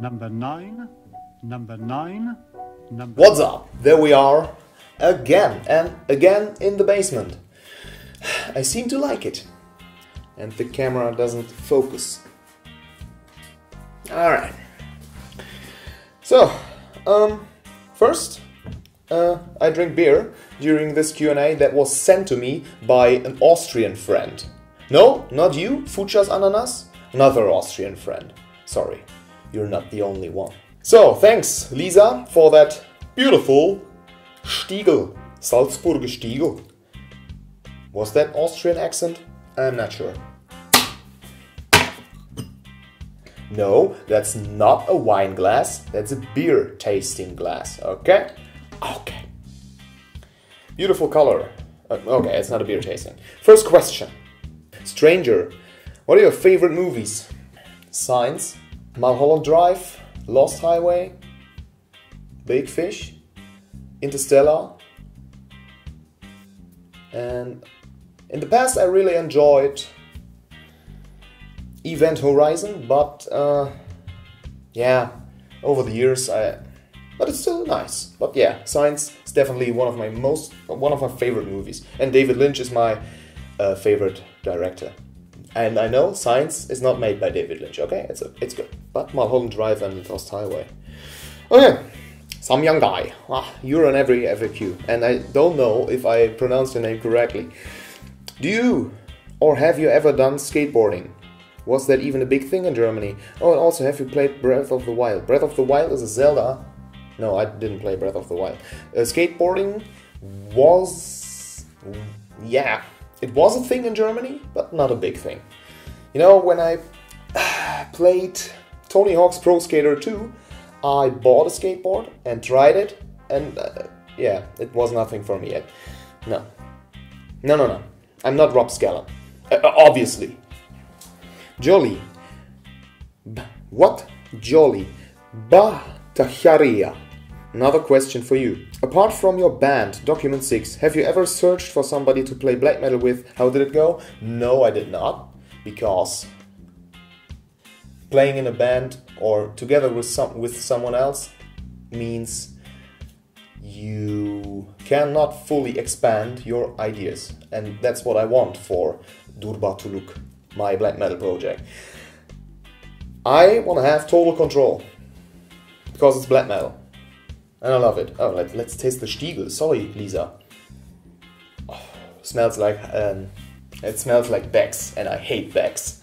Number 9. What's up? There we are again and again in the basement. I seem to like it. And the camera doesn't focus. Alright. So, first, I drink beer during this Q&A that was sent to me by an Austrian friend. No, not you, Fuchas Ananas, another Austrian friend. Sorry, you're not the only one. So, thanks, Lisa, for that beautiful Stiegl, Salzburger Stiegl. Was that Austrian accent? I'm not sure. No, that's not a wine glass, that's a beer tasting glass, okay? Okay. Beautiful color. Okay, it's not a beer tasting. First question. Stranger, what are your favorite movies? Signs, Mulholland Drive, Lost Highway, Big Fish, Interstellar. And in the past I really enjoyed Event Horizon, but yeah, over the years but it's still nice. But yeah, Signs is definitely one of my favorite movies, and David Lynch is my favorite director. And I know Signs is not made by David Lynch, okay, it's good. But Mulholland Drive and Lost Highway. Okay, some young guy. Ah, you're on every FAQ, and I don't know if I pronounced your name correctly. Do you or have you ever done skateboarding? Was that even a big thing in Germany? Oh, and also, have you played Breath of the Wild? Breath of the Wild is a Zelda. No, I didn't play Breath of the Wild. Skateboarding was... yeah, it was a thing in Germany, but not a big thing. You know, when I played Tony Hawk's Pro Skater 2, I bought a skateboard and tried it, and yeah, it was nothing for me yet. No. No. I'm not Rob Scallon. Obviously. Jolly. What? Jolly. Bahtacharia. Another question for you. Apart from your band, Document 6, have you ever searched for somebody to play black metal with? How did it go? No, I did not. Because playing in a band or together with someone else means you cannot fully expand your ideas. And that's what I want for Durba Tuluk, my black metal project. I want to have total control. Because it's black metal. And I love it. Oh, let's taste the Stiegl. Sorry, Lisa. Oh, it smells like Beck's, and I hate Beck's.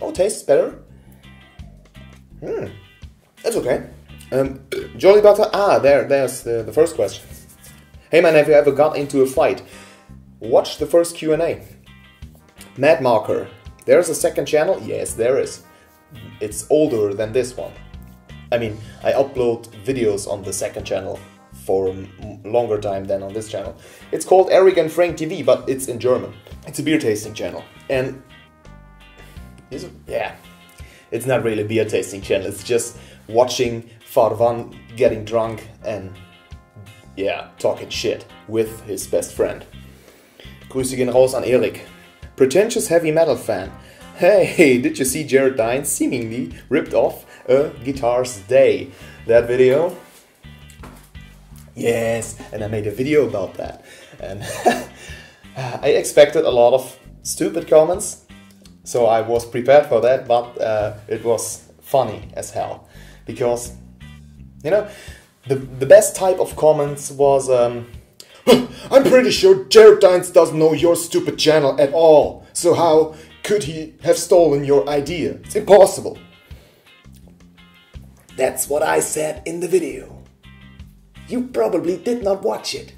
Oh, tastes better. Hmm, that's okay. Jolly butter. Ah, there's the first question. Hey man, have you ever got into a fight? Watch the first Q&A. Mad Marker. There's a second channel. Yes, there is. It's older than this one. I mean, I upload videos on the second channel for a longer time than on this channel. It's called Eric and Frank TV, but it's in German. It's a beer tasting channel. And is it? Yeah, it's not really a beer tasting channel. It's just watching Farvan getting drunk and yeah, talking shit with his best friend. Grüße gehen raus an Eric. Pretentious heavy metal fan. Hey, did you see Jared Dines seemingly ripped off A Guitar's Day? That video? Yes, and I made a video about that. And I expected a lot of stupid comments, so I was prepared for that, but it was funny as hell. Because, you know, the best type of comments was, I'm pretty sure Jared Dines doesn't know your stupid channel at all, so how could he have stolen your idea? It's impossible. That's what I said in the video. You probably did not watch it.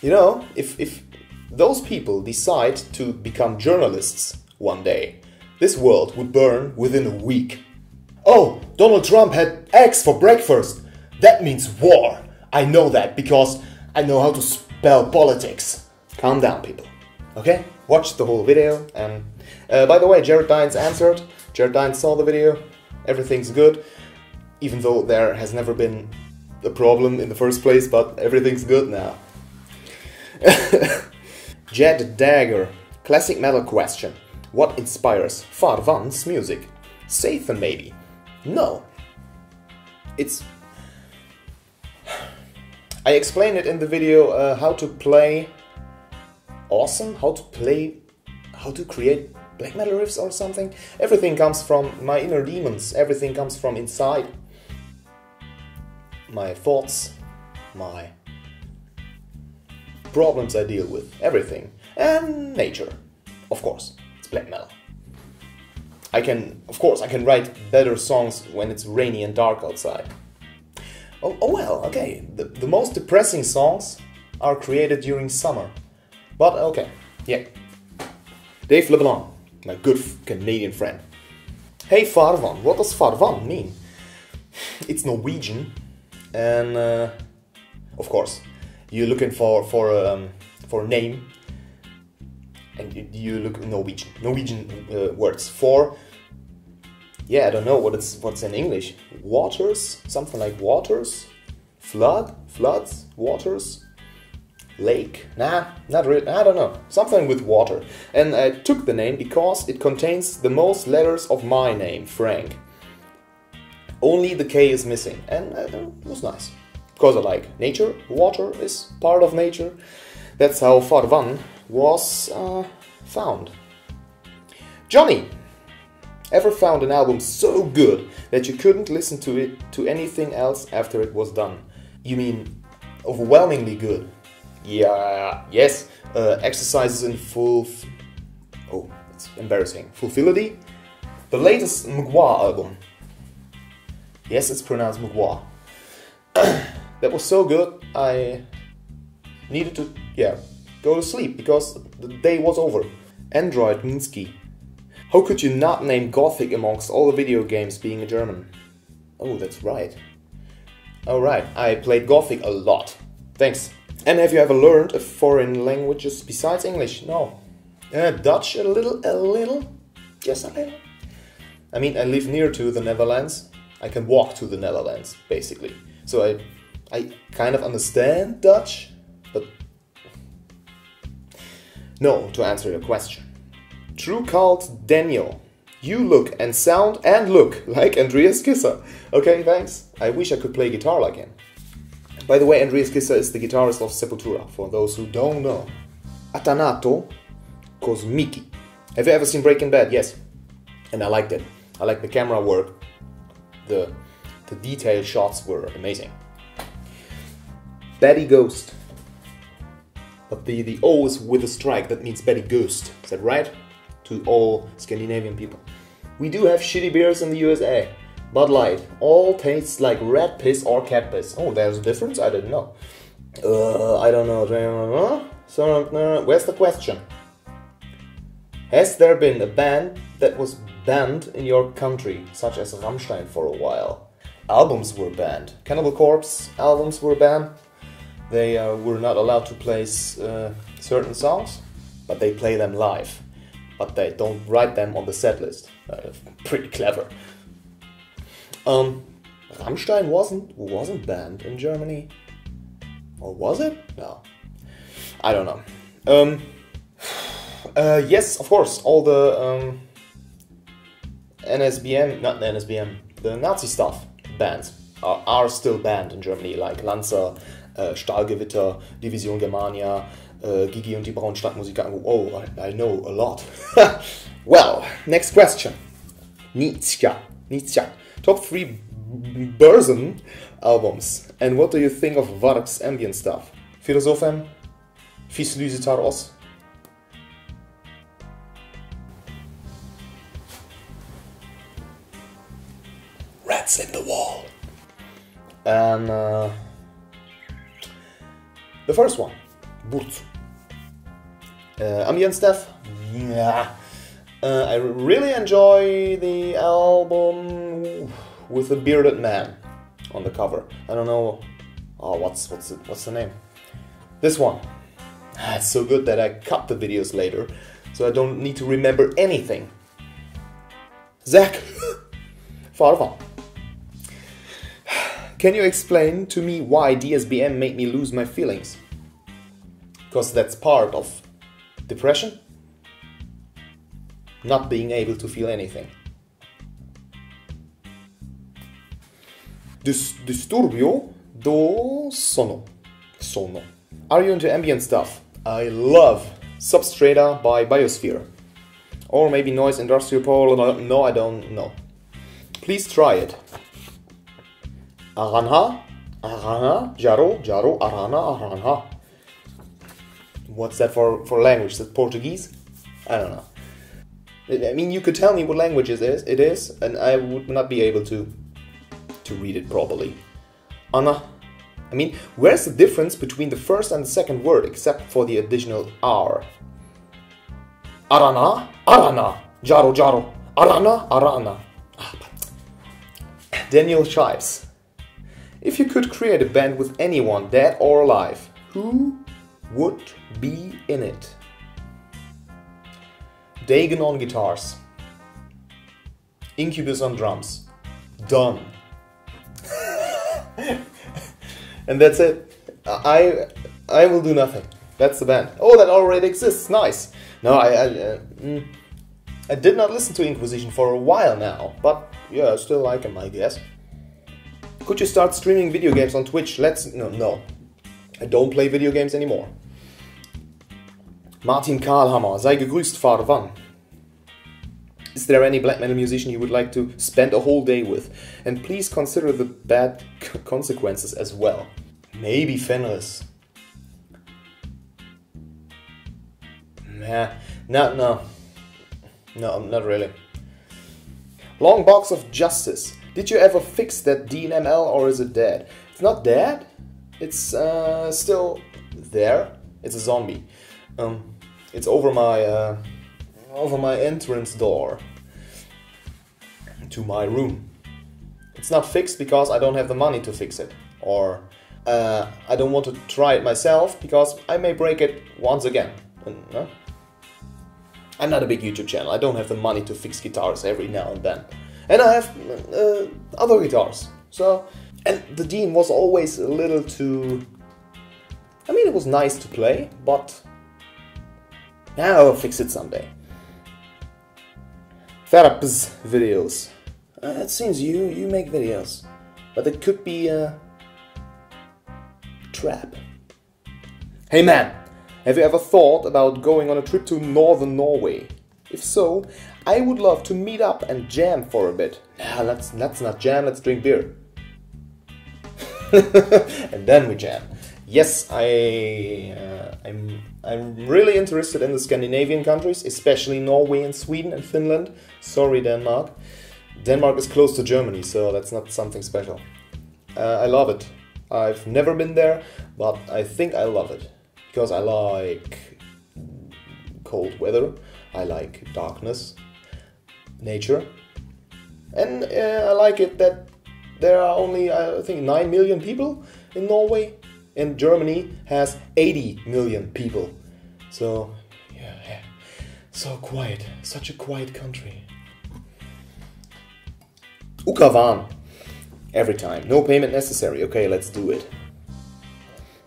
You know, if those people decide to become journalists one day, this world would burn within a week. Oh, Donald Trump had eggs for breakfast. That means war. I know that because I know how to spell politics. Calm down, people. Okay? Watch the whole video. And by the way, Jared Dines answered. Jared Dines saw the video. Everything's good. Even though there has never been a problem in the first place, but everything's good now. Jed Dagger. Classic metal question. What inspires Farvan's music? Sathan, maybe. No. It's... I explained it in the video how to play awesome, how to create black metal riffs or something. Everything comes from my inner demons, everything comes from inside. My thoughts, my problems I deal with, everything. And nature, of course, it's black metal. I can, of course, I can write better songs when it's rainy and dark outside. Oh well, okay, the most depressing songs are created during summer. But okay, yeah. Dave LeBlanc, my good Canadian friend. Hey Farvan, what does Farvan mean? It's Norwegian, and of course, you're looking for a name, and you look Norwegian words for. Yeah, I don't know what's in English. Waters, something like waters, floods, waters, lake. Nah, not really. I don't know. Something with water. And I took the name because it contains the most letters of my name, Frank. Only the K is missing, and it was nice because I like nature. Water is part of nature. That's how Farvan was found. Johnny. Ever found an album so good that you couldn't listen to it to anything else after it was done? You mean overwhelmingly good? Yeah, yes. Exercises in full... oh, it's embarrassing. Fulfillity? The latest Mugwa album. Yes, it's pronounced Mugwa. That was so good, I needed to, yeah, go to sleep because the day was over. Android Minsky. How could you not name Gothic amongst all the video games being a German? Oh, that's right. Alright, I played Gothic a lot. Thanks. And have you ever learned foreign languages besides English? No. Dutch a little? Just a little. I mean, I live near to the Netherlands. I can walk to the Netherlands, basically. So I kind of understand Dutch, but... no, to answer your question. True Cult Daniel, you look and sound and look like Andreas Kisser. Okay, thanks. I wish I could play guitar like him. By the way, Andreas Kisser is the guitarist of Sepultura, for those who don't know. Atanato Kosmiki. Have you ever seen Breaking Bad? Yes. And I liked it. I liked the camera work. The detailed shots were amazing. Betty Ghost. But the O is with a strike, that means Betty Ghost. Is that right? To all Scandinavian people. We do have shitty beers in the USA. Bud Light. All tastes like rat piss or cat piss. Oh, there's a difference? I didn't know. I don't know. So, where's the question? Has there been a band that was banned in your country, such as Rammstein for a while? Albums were banned. Cannibal Corpse albums were banned. They were not allowed to play certain songs, but they play them live. But they don't write them on the set list. Pretty clever. Rammstein wasn't banned in Germany, or was it? No, I don't know. Yes, of course, all the the Nazi stuff bands are still banned in Germany, like Lanza, Stahlgewitter, Division Germania. Gigi und die Braunstadtmusiker. Oh, I know a lot. Well, next question. Nietzsche. Top 3 Börsen albums. And what do you think of Varg's ambient stuff? Philosophem, Fils Lyse Taros. Rats in the Wall. And the first one, Burz. Ambient stuff? Yeah. I really enjoy the album with the bearded man on the cover. I don't know. Oh, what's the name? This one. It's so good that I cut the videos later, so I don't need to remember anything. Zach Farva. Can you explain to me why DSBM made me lose my feelings? Because that's part of depression, not being able to feel anything. Disturbio do Sono. Sono. Are you into ambient stuff? I love Substrata by Biosphere. Or maybe Noise Industrial Power. No, I don't know. Please try it. Aranha. Aranha. Jaro. Jaro. Aranha. Aranha. What's that for language? Is that Portuguese? I don't know. I mean, you could tell me what language it is, and I would not be able to read it properly. Anna. I mean, where's the difference between the first and the second word, except for the additional R? Arana, Arana, Jaro, Jaro, Arana, Arana. Ah, but. Daniel Shives. If you could create a band with anyone, dead or alive, who would be in it? Dagon on guitars. Incubus on drums. Done. And that's it. I will do nothing. That's the band. Oh, that already exists. Nice. No, I did not listen to Inquisition for a while now, but yeah, I still like them, I guess. Could you start streaming video games on Twitch? Let's... No. I don't play video games anymore. Martin Karlhammer, sei gegrüßt, Farvan. Is there any black metal musician you would like to spend a whole day with? And please consider the bad consequences as well. Maybe Fenris. Nah, no, not really. Long Box of Justice. Did you ever fix that DNML or is it dead? It's not dead. It's still there. It's a zombie. It's over my entrance door to my room. It's not fixed because I don't have the money to fix it, or I don't want to try it myself because I may break it once again. I'm not a big YouTube channel. I don't have the money to fix guitars every now and then, and I have other guitars. So, and the Dean was always a little too. I mean, it was nice to play, but now I'll fix it someday. Therapist videos. It seems you make videos, but it could be a trap. Hey man, have you ever thought about going on a trip to northern Norway? If so, I would love to meet up and jam for a bit. Nah, let's not jam, let's drink beer. And then we jam. Yes, I'm really interested in the Scandinavian countries, especially Norway and Sweden and Finland. Sorry, Denmark. Denmark is close to Germany, so that's not something special. I love it. I've never been there, but I think I love it. Because I like cold weather, I like darkness, nature, and I like it that there are only, I think, 9 million people in Norway. And Germany has 80 million people. So, yeah, so quiet. Such a quiet country. Ukavan. Every time. No payment necessary. Okay, let's do it.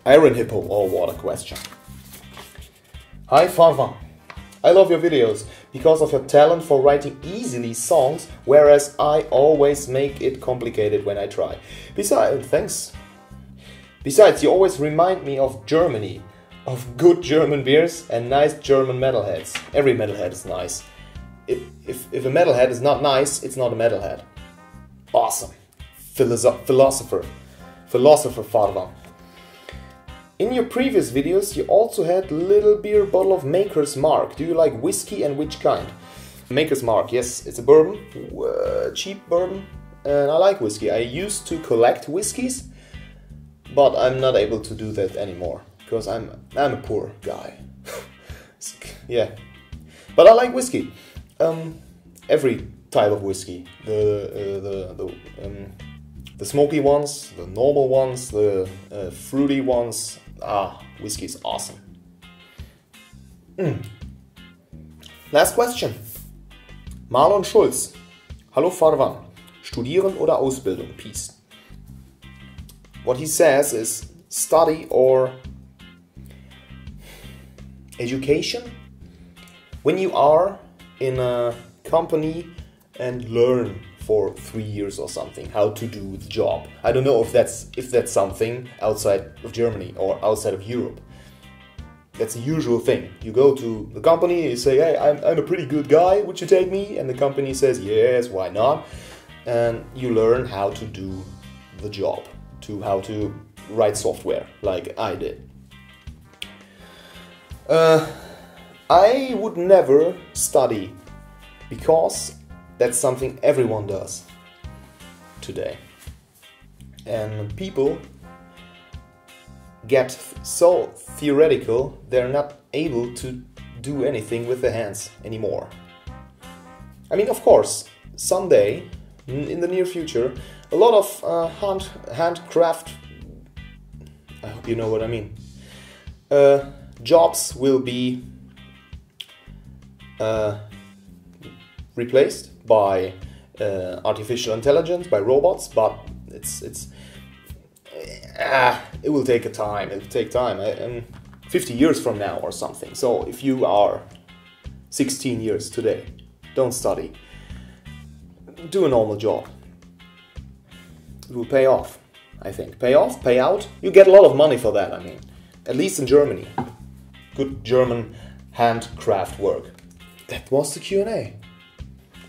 Iron Hippo. Oh, what a question. Hi, Farvan. I love your videos because of your talent for writing easily songs, whereas I always make it complicated when I try. Besides, thanks. Besides, you always remind me of Germany, of good German beers and nice German metalheads. Every metalhead is nice. If a metalhead is not nice, it's not a metalhead. Awesome. Philosopher Farvan. In your previous videos, you also had little beer bottle of Maker's Mark. Do you like whiskey and which kind? Maker's Mark, yes, it's a bourbon, cheap bourbon, and I like whiskey. I used to collect whiskeys. But I'm not able to do that anymore because I'm a poor guy. Yeah, but I like whiskey. Every type of whiskey, the smoky ones, the normal ones, the fruity ones. Ah, whiskey is awesome. Last question. Marlon Schulz. Hallo Farvan. Studieren oder Ausbildung? Peace. What he says is study or education. When you are in a company and learn for 3 years or something, how to do the job. I don't know if that's something outside of Germany or outside of Europe. That's a usual thing. You go to the company, you say, hey, I'm a pretty good guy, would you take me? And the company says, yes, why not? And you learn how to do the job, how to write software, like I did. I would never study, because that's something everyone does today. And people get so theoretical, they're not able to do anything with their hands anymore. I mean, of course, someday, in the near future, a lot of handcraft, I hope you know what I mean, jobs will be replaced by artificial intelligence, by robots, but it will take time, 50 years from now or something. So if you are 16 years today, don't study. Do a normal job. It will pay off, I think. Pay off, pay out. You get a lot of money for that, I mean. At least in Germany. Good German handcraft work. That was the Q&A. It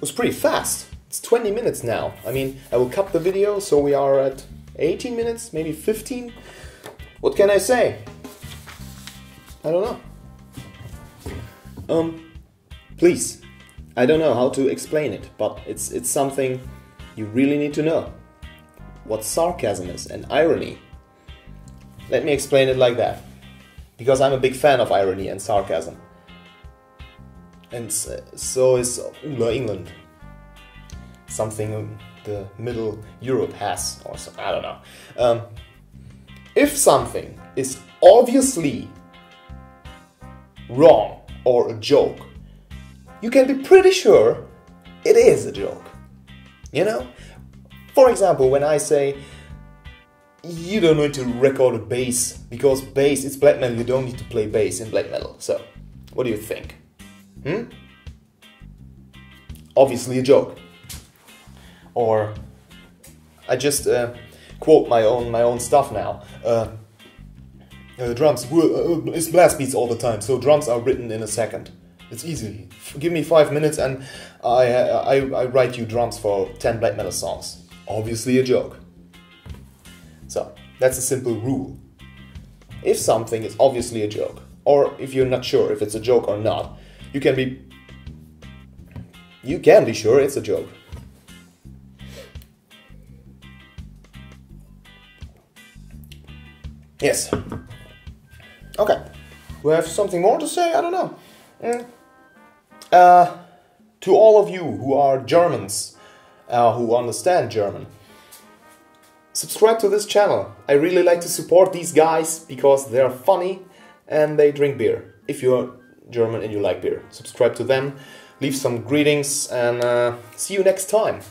was pretty fast. It's 20 minutes now. I mean, I will cut the video, so we are at 18 minutes, maybe 15. What can I say? I don't know. Please. I don't know how to explain it, but it's something you really need to know. What sarcasm is and irony. Let me explain it like that. Because I'm a big fan of irony and sarcasm. And so is Ulla England. Something the Middle Europe has, or so, I don't know. If something is obviously wrong or a joke, you can be pretty sure it is a joke. You know? For example, when I say, you don't need to record a bass, because bass is black metal, you don't need to play bass in black metal. So, what do you think? Obviously a joke. Or, I just quote my own stuff now. Drums, it's blast beats all the time, so drums are written in a second. It's easy. Give me 5 minutes and I write you drums for 10 black metal songs. Obviously a joke. So, that's a simple rule. If something is obviously a joke, or if you're not sure if it's a joke or not, you can be sure it's a joke. Yes. Okay. We have something more to say? I don't know. To all of you who are Germans, who understand German, subscribe to this channel. I really like to support these guys because they're funny and they drink beer. If you're German and you like beer, subscribe to them, leave some greetings, and see you next time.